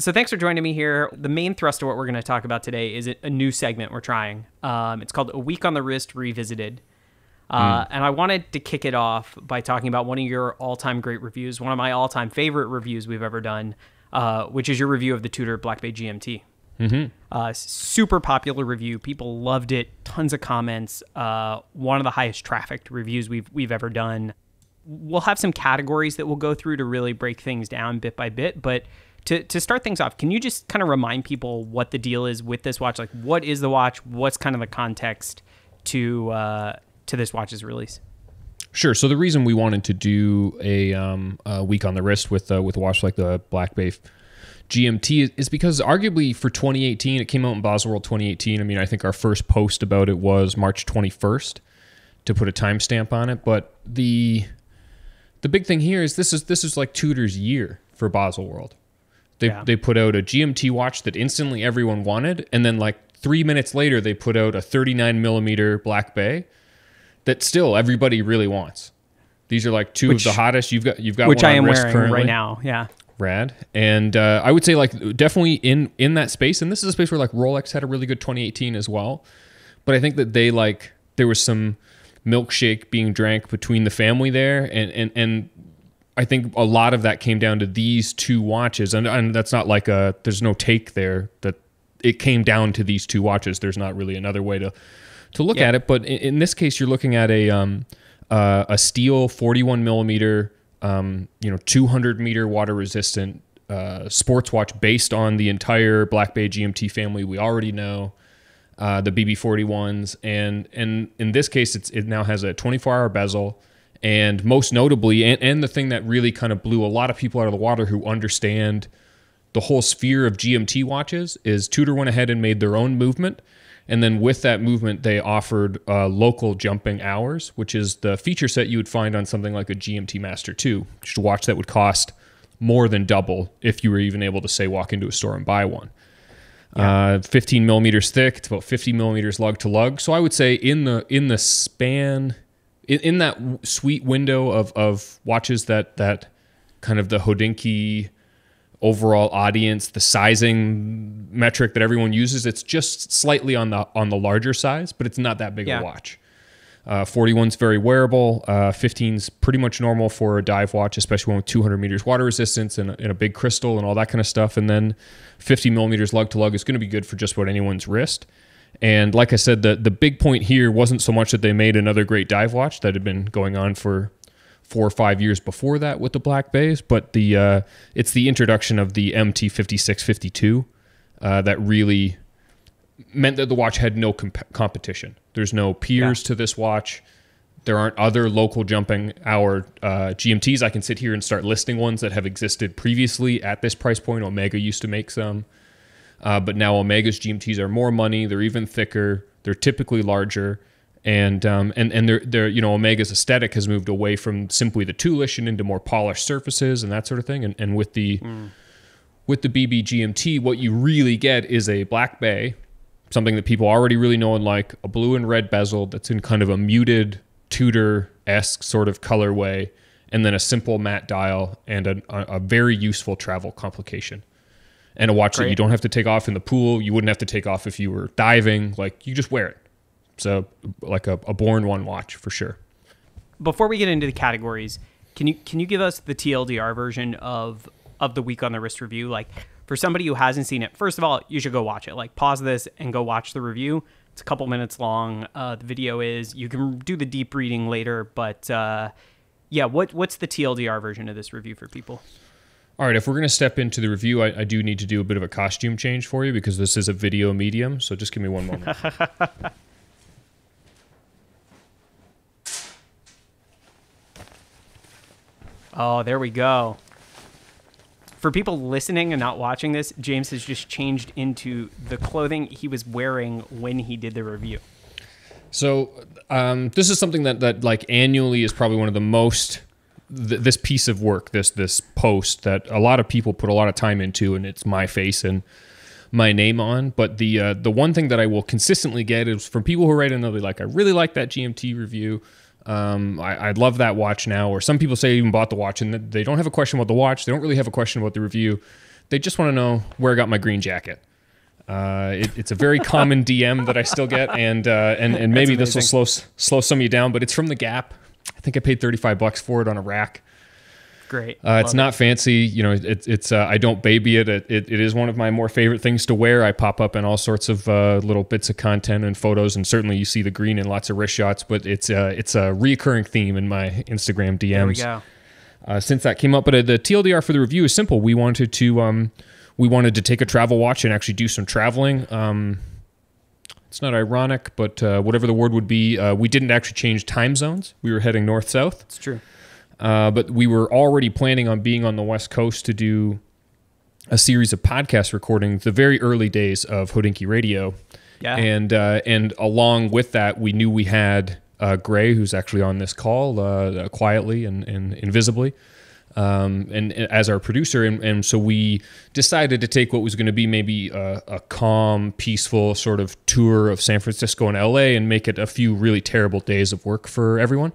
So thanks for joining me here. The main thrust of what we're going to talk about today is a new segment we're trying. It's called A Week on the Wrist Revisited. And I wanted to kick it off by talking about one of your all-time great reviews, one of my all-time favorite reviews we've ever done, which is your review of the Tudor Black Bay GMT. Super popular review. People loved it. Tons of comments. One of the highest trafficked reviews we've ever done. We'll have some categories that we'll go through to really break things down bit by bit. But to start things off, can you just kind of remind people what the deal is with this watch? Like, what is the watch? What's kind of the context to this watch's release? Sure. So the reason we wanted to do a week on the wrist with a watch like the Black Bay GMT is because arguably for 2018, it came out in Baselworld 2018. I mean, I think our first post about it was March 21st to put a timestamp on it. But the big thing here is this is like Tudor's year for Baselworld. They put out a GMT watch that instantly everyone wanted, and then like 3 minutes later, they put out a 39 millimeter Black Bay that still everybody really wants. These are like two of the hottest. You've got which one I am wearing currently right now. Yeah. Rad. And I would say like definitely in that space. And this is a space where like Rolex had a really good 2018 as well. But I think that they like there was some milkshake being drank between the family there, and I think a lot of that came down to these two watches. And that's not like there's no take there that it came down to these two watches. There's not really another way to look at it. But in this case, you're looking at a steel 41 millimeter, 200 meter water resistant sports watch based on the entire Black Bay GMT family we already know, the BB41s, and in this case, it now has a 24-hour bezel, and most notably, and the thing that really kind of blew a lot of people out of the water who understand the whole sphere of GMT watches is Tudor went ahead and made their own movement. And then with that movement, they offered local jumping hours, which is the feature set you would find on something like a GMT Master 2, which is a watch that would cost more than double if you were even able to, say, walk into a store and buy one. Yeah. 15 millimeters thick. It's about 50 millimeters lug to lug. So I would say in the span, in that sweet window of watches that kind of the Hodinkee overall audience, the sizing metric that everyone uses, it's just slightly on the larger size, but it's not that big of a watch. 41's very wearable. 15's pretty much normal for a dive watch, especially one with 200 meters water resistance and a big crystal and all that kind of stuff. And then 50 millimeters lug to lug is going to be good for just about anyone's wrist. And like I said, the big point here wasn't so much that they made another great dive watch that had been going on for 4 or 5 years before that with the Black Bays, but it's the introduction of the MT-5652 that really meant that the watch had no competition. There's no peers to this watch. There aren't other local jumping hour GMTs. I can sit here and start listing ones that have existed previously at this price point. Omega used to make some, but now Omega's GMTs are more money. They're even thicker. They're typically larger. And they're Omega's aesthetic has moved away from simply the toolish and into more polished surfaces and that sort of thing. And with the BB GMT, what you really get is a Black Bay, something that people already really know and like, a blue and red bezel that's in kind of a muted Tudor-esque sort of colorway, and then a simple matte dial and a very useful travel complication. And a watch that you don't have to take off in the pool. You wouldn't have to take off if you were diving. Like, you just wear it. So like a born one watch for sure. Before we get into the categories, can you give us the TLDR version of the Week on the Wrist review? Like, for somebody who hasn't seen it, first of all, you should go watch it. Like, pause this and go watch the review. It's a couple minutes long. The video is, you can do the deep reading later, but yeah, what's the TLDR version of this review for people? All right, if we're going to step into the review, I do need to do a bit of a costume change for you because this is a video medium. So just give me one moment. Oh, there we go. For people listening and not watching this, James has just changed into the clothing he was wearing when he did the review. So this is something that like annually is probably one of the most, this piece of work, this post that a lot of people put a lot of time into, and it's my face and my name on. But the one thing that I will consistently get is from people who write in, they'll be like, I really like that GMT review. I'd love that watch now. Or some people say they even bought the watch and they don't have a question about the watch. They don't really have a question about the review. They just want to know where I got my green jacket. It's a very common DM that I still get, and maybe this will slow some of you down, but it's from The Gap. I think I paid $35 for it on a rack. Great. It's not fancy, you know. It's I don't baby it. It is one of my more favorite things to wear. I pop up in all sorts of little bits of content and photos, and certainly you see the green in lots of wrist shots. But it's a recurring theme in my Instagram DMs. There we go. Since that came up, but the TLDR for the review is simple. We wanted to take a travel watch and actually do some traveling. It's not ironic, but whatever the word would be, we didn't actually change time zones. We were heading north south. It's true. But we were already planning on being on the West Coast to do a series of podcast recordings, the very early days of Hodinkee Radio. Yeah. And along with that, we knew we had Gray, who's actually on this call quietly and invisibly, and as our producer. And so we decided to take what was going to be maybe a calm, peaceful sort of tour of San Francisco and LA and make it a few really terrible days of work for everyone.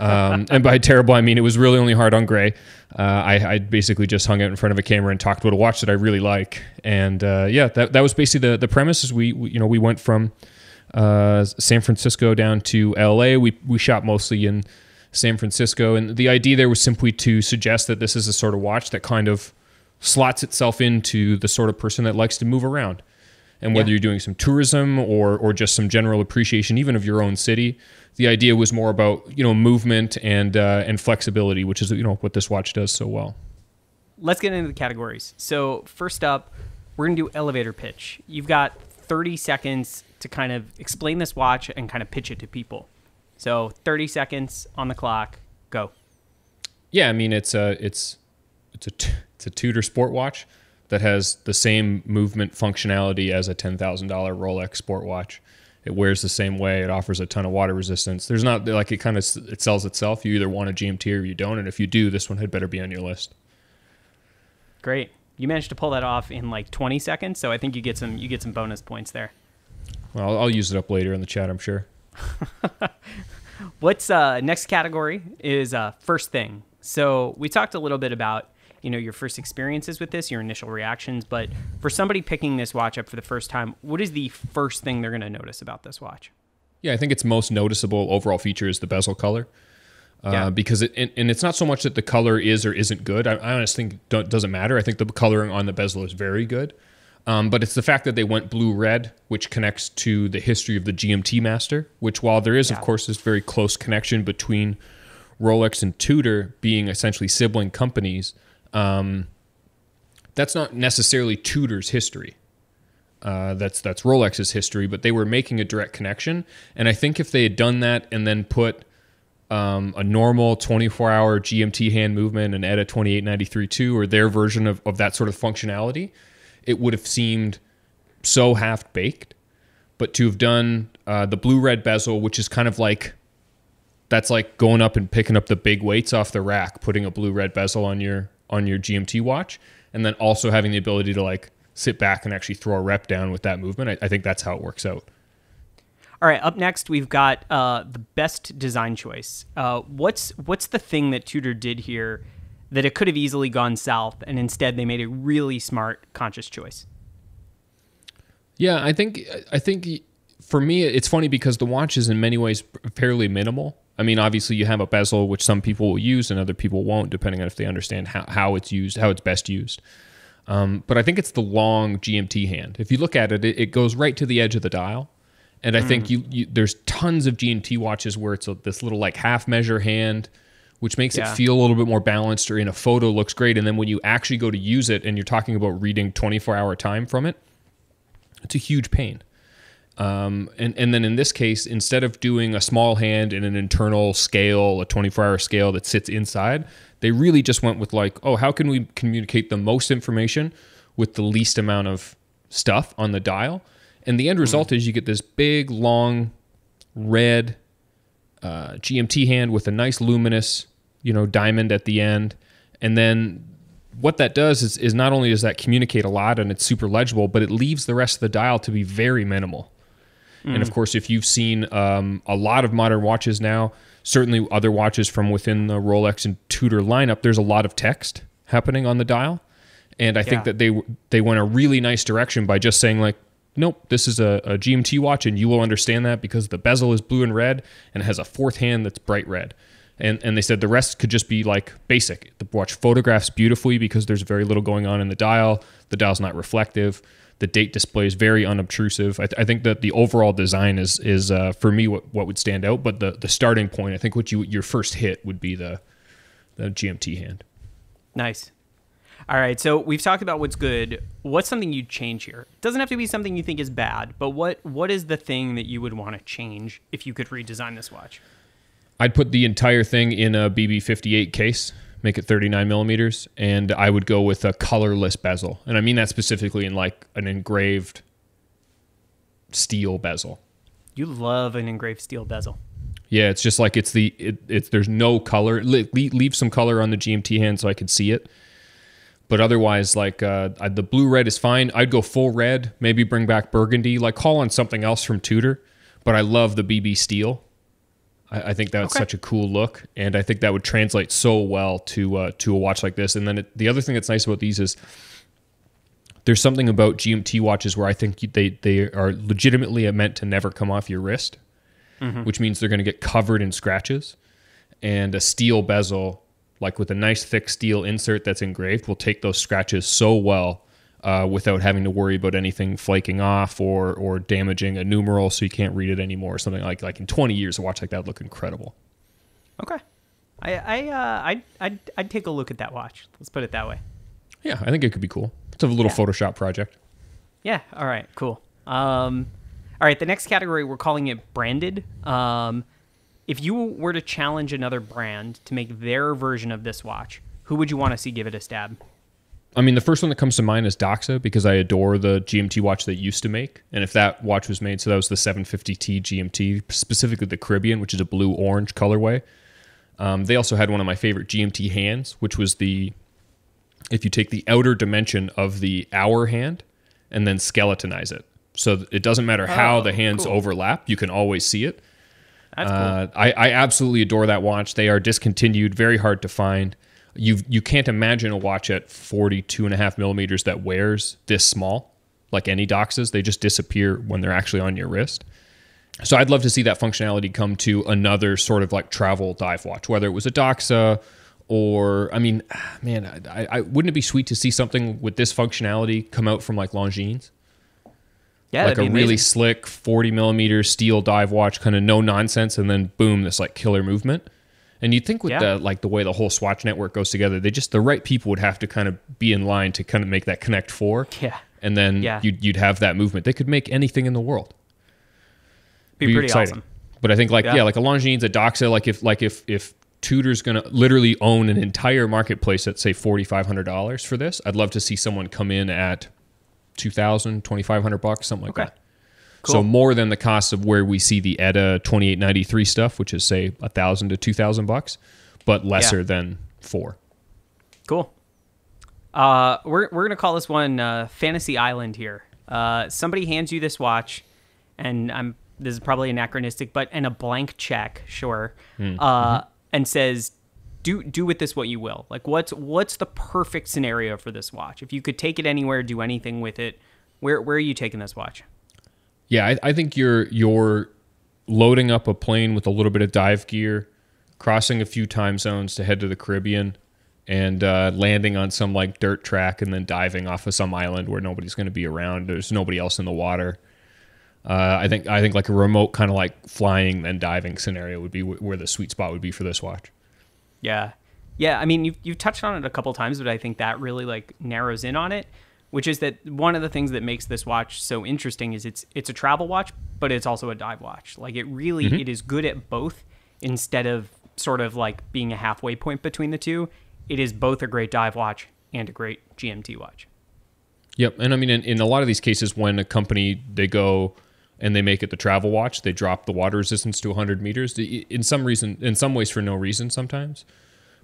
And by terrible, I mean it was really only hard on Gray. I basically just hung out in front of a camera and talked about a watch that I really like. And yeah, that was basically the premise. Is we went from San Francisco down to LA. We shot mostly in San Francisco, and the idea there was simply to suggest that this is the sort of watch that kind of slots itself into the sort of person that likes to move around. And whether you're doing some tourism or just some general appreciation, even of your own city, the idea was more about, you know, movement and flexibility, which is, you know, what this watch does so well. Let's get into the categories. So first up, we're going to do elevator pitch. You've got 30 seconds to kind of explain this watch and kind of pitch it to people. So 30 seconds on the clock. Go. Yeah, I mean, it's a Tudor sport watch that has the same movement functionality as a $10,000 Rolex sport watch. It wears the same way. It offers a ton of water resistance. There's not, like, it kind of, it sells itself. You either want a GMT or you don't. And if you do, this one had better be on your list. Great. You managed to pull that off in like 20 seconds. So I think you get some bonus points there. Well, I'll use it up later in the chat, I'm sure. What's next category is first thing. So we talked a little bit about, you know, your first experiences with this, your initial reactions. But for somebody picking this watch up for the first time, what is the first thing they're going to notice about this watch? Yeah, I think its most noticeable overall feature is the bezel color. Because it's not so much that the color is or isn't good. I honestly think it doesn't matter. I think the coloring on the bezel is very good. But it's the fact that they went blue-red, which connects to the history of the GMT Master, which, while there is, of course, this very close connection between Rolex and Tudor being essentially sibling companies, that's not necessarily Tudor's history. That's Rolex's history, but they were making a direct connection. And I think if they had done that and then put a normal 24-hour GMT hand movement and ETA 2893.2 or their version of that sort of functionality, it would have seemed so half-baked. But to have done the blue-red bezel, which is kind of like, that's like going up and picking up the big weights off the rack, putting a blue-red bezel on your GMT watch, and then also having the ability to like sit back and actually throw a rep down with that movement. I think that's how it works out. All right, up next, we've got the best design choice. What's the thing that Tudor did here that it could have easily gone south, and instead they made a really smart, conscious choice? Yeah, I think for me, it's funny because the watch is in many ways fairly minimal. I mean, obviously you have a bezel, which some people will use and other people won't, depending on if they understand how it's used, how it's best used. But I think it's the long GMT hand. If you look at it, it goes right to the edge of the dial. And I think there's tons of GMT watches where it's this little like half measure hand, which makes it feel a little bit more balanced, or in a photo looks great. And then when you actually go to use it and you're talking about reading 24-hour time from it, it's a huge pain. And then in this case, instead of doing a small hand in an internal scale, a 24-hour scale that sits inside, they really just went with like, oh, how can we communicate the most information with the least amount of stuff on the dial? And the end result is you get this big, long, red GMT hand with a nice luminous, you know, diamond at the end. And then what that does is not only does that communicate a lot and it's super legible, but it leaves the rest of the dial to be very minimal. And of course, if you've seen a lot of modern watches now, certainly other watches from within the Rolex and Tudor lineup, there's a lot of text happening on the dial. And I think that they went a really nice direction by just saying like, nope, this is a GMT watch and you will understand that because the bezel is blue and red and it has a fourth hand that's bright red. And they said the rest could just be like basic. The watch photographs beautifully because there's very little going on in the dial. The dial's not reflective. The date display is very unobtrusive. I think that the overall design is for me what would stand out. But the starting point, I think what your first hit would be the GMT hand. Nice. All right, so we've talked about what's good. What's something you'd change here? It doesn't have to be something you think is bad, but what is the thing that you would want to change if you could redesign this watch? I'd put the entire thing in a BB58 case, make it 39 millimeters, and I would go with a colorless bezel. And I mean that specifically in like an engraved steel bezel. You love an engraved steel bezel. Yeah, it's just like there's no color. Leave some color on the GMT hand so I could see it. But otherwise, like the blue-red is fine. I'd go full red, maybe bring back burgundy, like call on something else from Tudor. But I love the BB steel. I think that's such a cool look. And I think that would translate so well to a watch like this. And then the other thing that's nice about these is there's something about GMT watches where I think they are legitimately meant to never come off your wrist, which means they're going to get covered in scratches. And a steel bezel, like with a nice thick steel insert that's engraved, will take those scratches so well without having to worry about anything flaking off or damaging a numeral so you can't read it anymore or something. Like in 20 years, a watch like that would look incredible. Okay. I'd take a look at that watch. Let's put it that way. Yeah, I think it could be cool. It's a little Photoshop project. Yeah, all right, cool. All right, the next category, we're calling it branded. If you were to challenge another brand to make their version of this watch, who would you want to see give it a stab? I mean, the first one that comes to mind is Doxa, because I adore the GMT watch they used to make. And if that watch was made, so that was the 750T GMT, specifically the Caribbean, which is a blue-orange colorway. They also had one of my favorite GMT hands, which was if you take the outer dimension of the hour hand and then skeletonize it. So it doesn't matter how the hands overlap, you can always see it. That's cool. I absolutely adore that watch. They are discontinued, very hard to find. You can't imagine a watch at 42.5 millimeters that wears this small, like any Doxas. They just disappear when they're actually on your wrist. So I'd love to see that functionality come to another sort of like travel dive watch, whether it was a Doxa or, I mean, man, I wouldn't it be sweet to see something with this functionality come out from like Longines? Yeah, like a really slick 40 millimeter steel dive watch, kind of no nonsense, and then boom, this like killer movement. And you'd think with the way the whole Swatch network goes together, the right people would have to kind of be in line to kind of make that Connect Four. Yeah, and then you'd have that movement. They could make anything in the world. Be pretty exciting. Awesome. But I think like a Longines, a Doxa, if Tudor's going to literally own an entire marketplace at say $4,500 for this, I'd love to see someone come in at $2,000, $2,500, something like that. Cool. So more than the cost of where we see the ETA 2893 stuff, which is say $1,000 to $2,000, but lesser than $4,000. Cool. We're gonna call this one Fantasy Island here. Somebody hands you this watch, and this is probably anachronistic, but and a blank check, sure, and says, do with this what you will. Like what's the perfect scenario for this watch? If you could take it anywhere, do anything with it, where are you taking this watch? Yeah, I think you're loading up a plane with a little bit of dive gear, crossing a few time zones to head to the Caribbean, and landing on some like dirt track and then diving off of some island where nobody's going to be around. There's nobody else in the water. I think like a remote kind of like flying and diving scenario would be where the sweet spot would be for this watch. Yeah, I mean you've touched on it a couple times, but I think that really like narrows in on it. Which is that one of the things that makes this watch so interesting is it's a travel watch, but it's also a dive watch. Like it really, it is good at both instead of sort of like being a halfway point between the two. It is both a great dive watch and a great GMT watch. Yep. And I mean, in a lot of these cases, when a company, they go and they make it the travel watch, they drop the water resistance to 100 meters in some ways for no reason sometimes.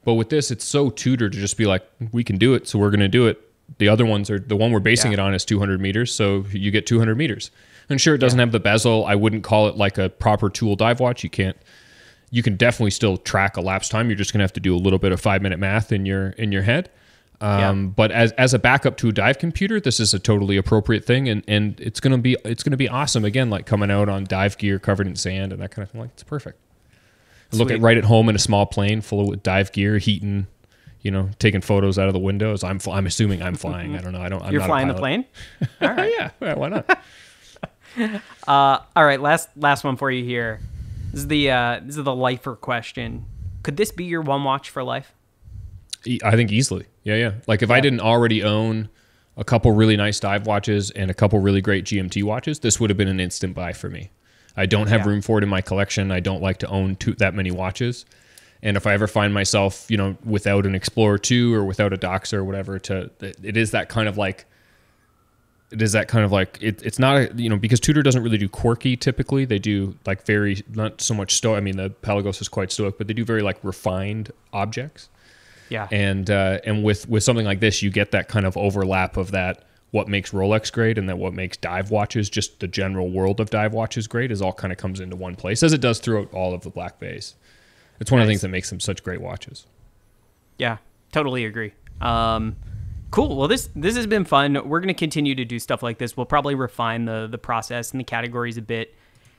But with this, it's so Tudor to just be like, we can do it, so we're going to do it. The other ones are the one we're basing it on is 200 meters. So you get 200 meters. And sure, it doesn't have the bezel. I wouldn't call it like a proper tool dive watch. You can definitely still track elapsed time. You're just going to have to do a little bit of 5-minute math in your head. But as a backup to a dive computer, this is a totally appropriate thing, and it's gonna be awesome. Again, like coming out on dive gear covered in sand and that kind of thing. Like, it's perfect. Look at right at home in a small plane full of dive gear, heating, you know, taking photos out of the windows. I'm assuming I'm flying. I don't know. You're not flying the plane? All right. Yeah, why not? All right, last one for you here. This is the lifer question. Could this be your one watch for life? I think easily. Yeah. Like if I didn't already own a couple really nice dive watches and a couple really great GMT watches, this would have been an instant buy for me. I don't have room for it in my collection. I don't like to own that many watches. And if I ever find myself, you know, without an Explorer II or without a Doxa or whatever, it's not a, you know, because Tudor doesn't really do quirky typically. They do like very, not so much stoic. I mean, the Pelagos is quite stoic, but they do very like refined objects. Yeah. And with something like this, you get that kind of overlap of that. What makes Rolex great and that what makes dive watches, just the general world of dive watches great, is all kind of comes into one place, as it does throughout all of the Black Bays. It's one of the things that makes them such great watches. Yeah, totally agree. Cool. Well, this has been fun. We're going to continue to do stuff like this. We'll probably refine the process and the categories a bit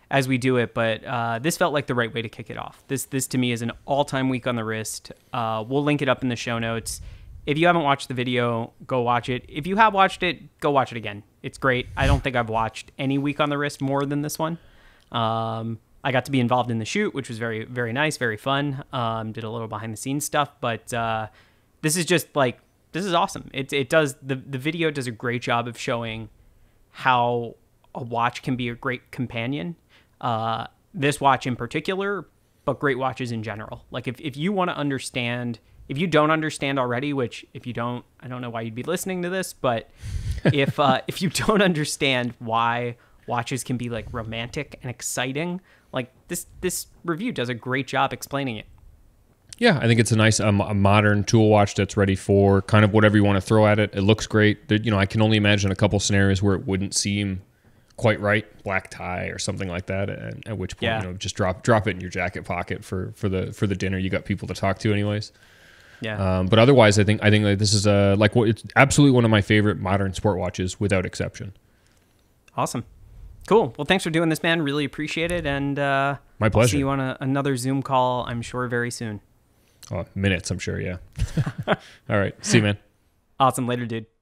as we do it, but this felt like the right way to kick it off. This to me is an all-time week on the wrist. We'll link it up in the show notes. If you haven't watched the video, go watch it. If you have watched it, go watch it again. It's great. I don't think I've watched any week on the wrist more than this one. I got to be involved in the shoot, which was very, very nice, very fun. Did a little behind the scenes stuff, but this is just like, this is awesome. The video does a great job of showing how a watch can be a great companion. This watch in particular, but great watches in general. Like if you want to understand, if you don't understand already, which if you don't, I don't know why you'd be listening to this, but if you don't understand why watches can be like romantic and exciting, like this review does a great job explaining it. Yeah, I think it's a nice a modern tool watch that's ready for kind of whatever you want to throw at it. It looks great. You know, I can only imagine a couple scenarios where it wouldn't seem quite right, black tie or something like that, at which point, you know, just drop it in your jacket pocket for the dinner. You got people to talk to anyways. Yeah. But otherwise, I think like this is it's absolutely one of my favorite modern sport watches without exception. Awesome. Cool. Well, thanks for doing this, man. Really appreciate it. And my pleasure. I'll see you on another Zoom call, I'm sure, very soon. Oh, minutes, I'm sure. Yeah. All right. See you, man. Awesome. Later, dude.